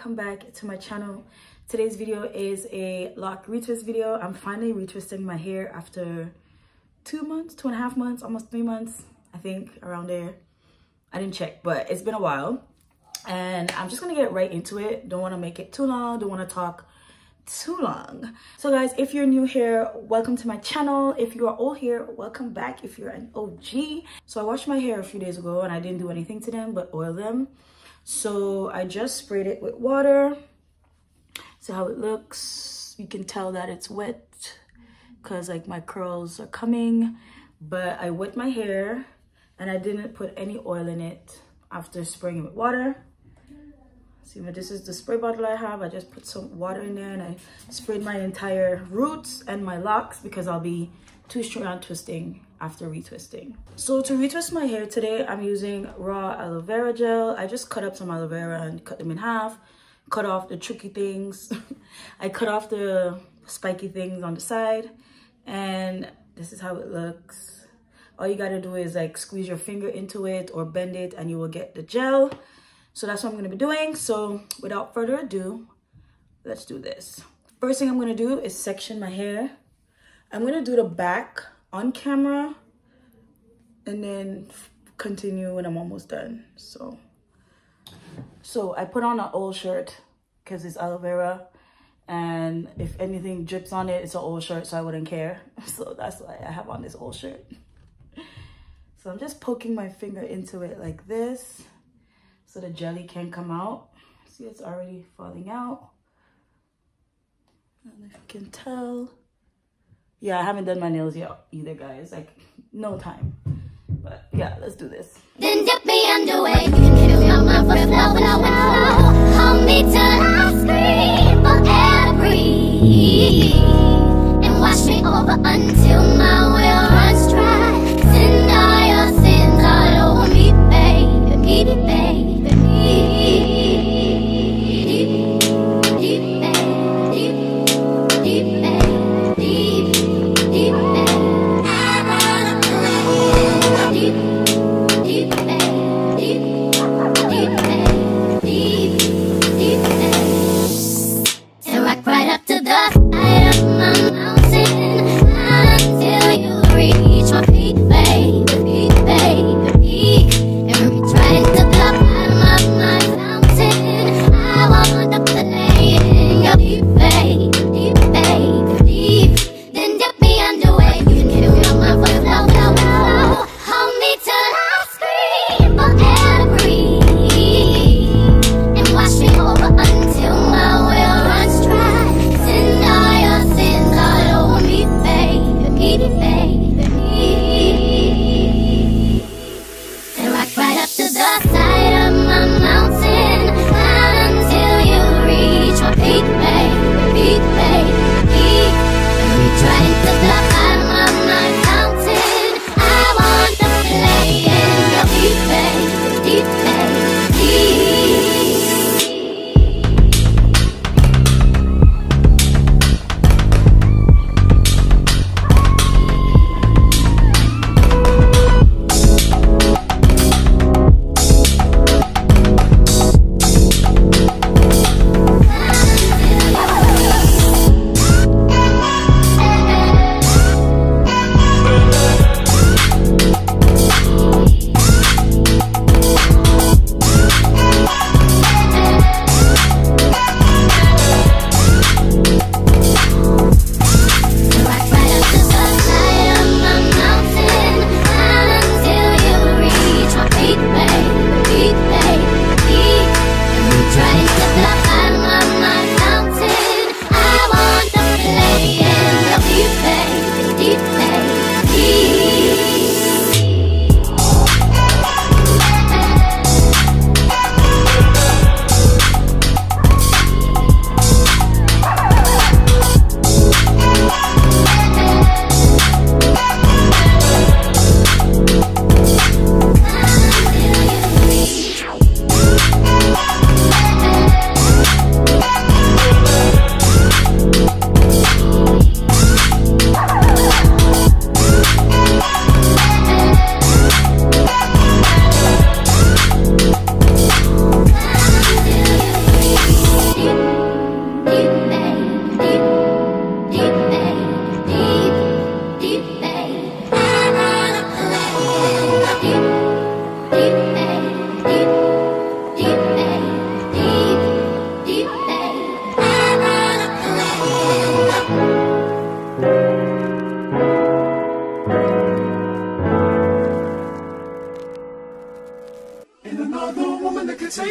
welcome back to my channel. Today's video is a lock retwist video. I'm finally retwisting my hair after 2 months, 2.5 months, almost 3 months, I think, around there. I didn't check, but it's been a while, and I'm just gonna get right into it. Don't want to make it too long, don't want to talk too long. So guys, if you're new here, welcome to my channel. If you are old here, welcome back. If you're an OG, so I washed my hair a few days ago and I didn't do anything to them but oil them. So I just sprayed it with water. See how it looks. You can tell that it's wet because like my curls are coming, but I wet my hair and I didn't put any oil in it after spraying it with water. See, this is the spray bottle I have. I just put some water in there and I sprayed my entire roots and my locks because I'll be two-strand twisting after retwisting. So to retwist my hair today, I'm using raw aloe vera gel. I just cut up some aloe vera and cut them in half, cut off the tricky things. I cut off the spiky things on the side, and this is how it looks. All you gotta do is like squeeze your finger into it or bend it and you will get the gel. So that's what I'm gonna be doing. So without further ado, let's do this. First thing I'm gonna do is section my hair. I'm gonna do the back on camera and then continue when I'm almost done. So I put on an old shirt because it's aloe vera, and if anything drips on it, it's an old shirt, so I wouldn't care. So that's why I have on this old shirt. So I'm just poking my finger into it like this so the jelly can come out. See, it's already falling out. I don't know if you can tell. Yeah, I haven't done my nails yet either, guys. Like, no time. But yeah, let's do this. Then dip me underway. You can kill my flow, hold me till I scream forever, breathe, and wash me over until my will runs dry. Send all your sins all over me, baby, baby, baby, baby. Right up to the eye of my mountain.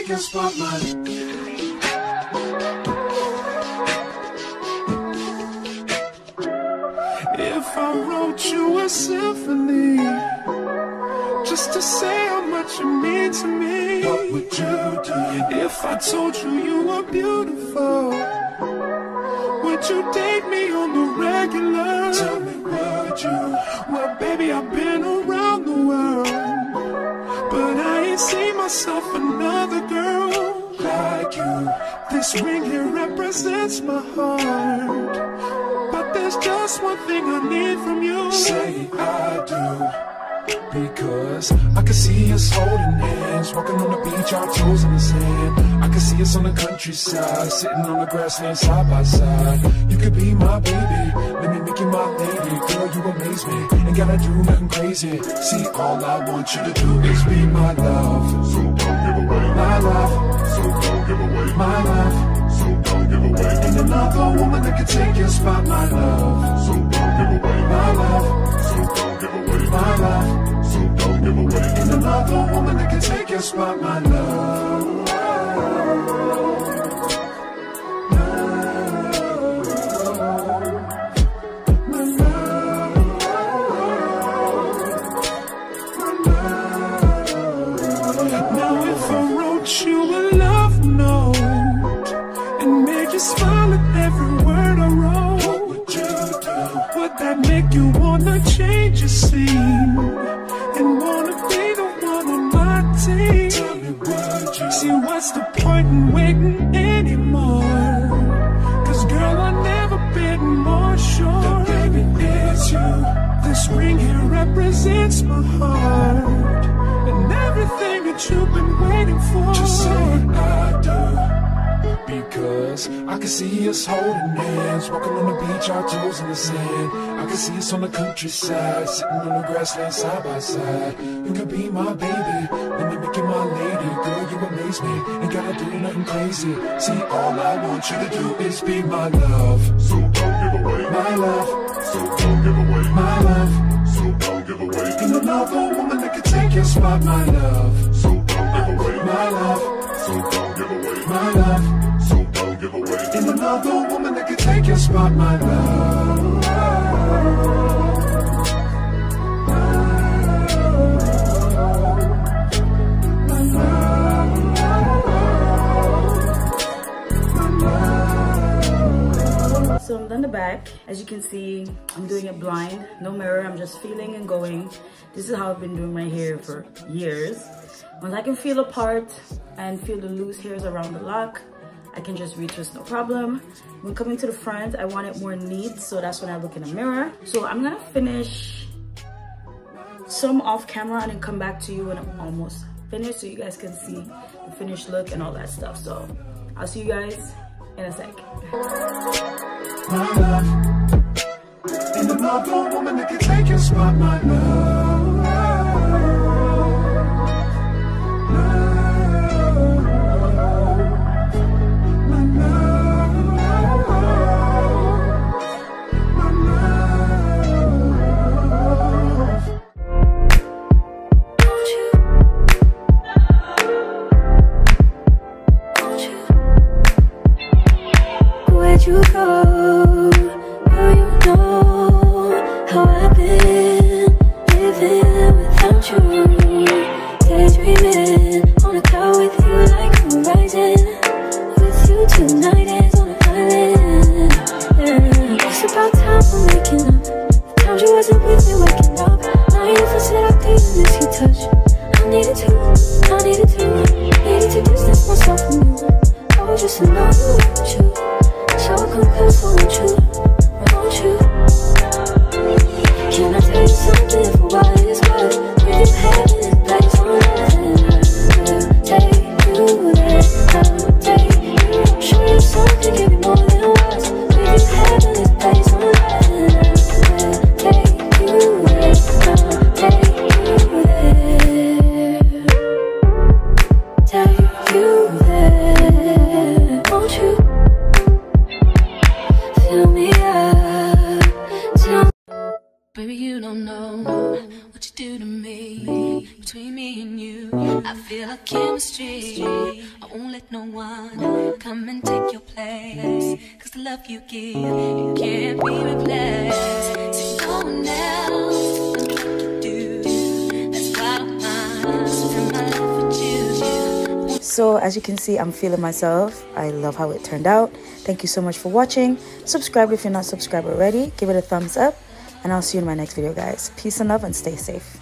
can spot my. If I wrote you a symphony, just to say how much you mean to me, what would you do? If I told you you were beautiful, would you date me on the regular? Tell me, would you? Well, baby, I've been around the world, but I ain't seen myself another girl like you. This ring here represents my heart. There's just one thing I need from you. Say I do, because I can see us holding hands, walking on the beach, our toes in the sand. I can see us on the countryside, sitting on the grassland side by side. You could be my baby, let me make you my lady. Girl, you amaze me, ain't gotta do nothing crazy. See, all I want you to do is be my love. So don't give away my life. So don't give away my life. So don't give away. And another woman that can take your spot, my love. So don't give away my life. So don't give away my life. So don't give away. And another woman that can take your spot, my love. Smile at every word I wrote. What would you do? Would that make you wanna change your scene and wanna be the one on my team? Tell me, would you? See, what's the point in waiting anymore? 'Cause girl, I've never been more sure. That baby, it's you. This ring here represents my heart and everything that you've been waiting for. Just say I do. Because I can see us holding hands, walking on the beach, our toes in the sand. I can see us on the countryside, sitting on the grassland side by side. You could be my baby, let me make you my lady. Girl, you amaze me, ain't gotta do nothing crazy. See, all I want you to do is be my love. So don't give away my life. So don't give away my life. So don't give away. And another woman that can take your spot, my love. So don't give away my life. So don't give away my life. And another woman that can take your spot, my love. So I'm done the back. As you can see, I'm doing it blind, no mirror. I'm just feeling and going. This is how I've been doing my hair for years. Once I can feel apart and feel the loose hairs around the lock, I can just retwist, no problem. When coming to the front, I want it more neat, so that's when I look in the mirror. So I'm gonna finish some off camera and then come back to you when I'm almost finished, so you guys can see the finished look and all that stuff. So I'll see you guys in a sec. My love. And another woman that can take your spot, my love. You go, now you know how I've been living without you. Daydreaming on a cloud with you like I'm rising. With you tonight is on an island. Yeah. It's about time I'm waking up. The times you wasn't with me waking up. Now you feel set up, days in this touch. I needed to distance myself from you. I was just in love with you. So I come close, won't you? Can I tell you something for what it's worth? We keep having it like it's on nothing. Take you there, I'll take you. Show you something, give me more than words. We keep having it like it's on nothing. Take you. Baby, you don't know what you do to me. Between me and you, I feel a chemistry. I won't let no one come and take your place, 'cause the love you give, you can't be replaced. So no one else can do what you do. That's why I don't mind spending my life with you. So as you can see, I'm feeling myself. I love how it turned out. Thank you so much for watching. Subscribe if you're not subscribed already. Give it a thumbs up. And I'll see you in my next video, guys. Peace and love, and stay safe.